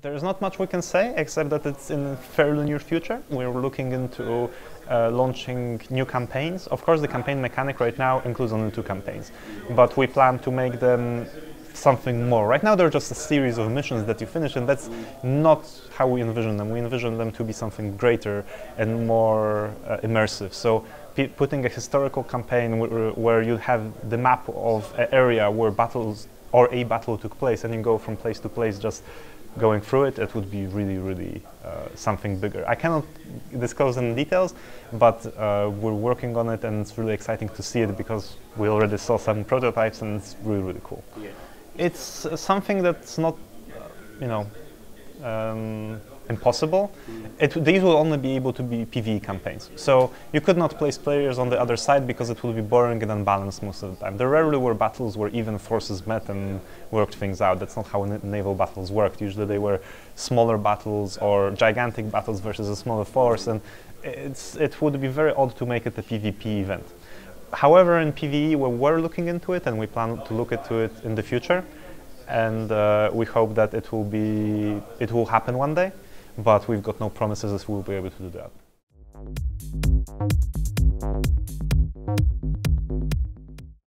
There's not much we can say, except that it's in the fairly near future. We're looking into launching new campaigns. Of course, the campaign mechanic right now includes only 2 campaigns, but we plan to make them something more. Right now, they're just a series of missions that you finish, and that's not how we envision them. We envision them to be something greater and more immersive. So putting a historical campaign where you have the map of an area where battles or a battle took place, and you go from place to place just going through it, it would be really, really something bigger. I cannot disclose any details, but we're working on it, and it's really exciting to see it because we already saw some prototypes, and it's really, really cool. Yeah. It's something that's not, you know, impossible. These will only be able to be PvE campaigns. So you could not place players on the other side because it would be boring and unbalanced most of the time. There rarely were battles where even forces met and worked things out. That's not how naval battles worked. Usually they were smaller battles or gigantic battles versus a smaller force, and it would be very odd to make it a PvP event. However, in PvE, we're looking into it, and we plan to look into it in the future. And we hope that it will happen one day, but we've got no promises that we'll be able to do that.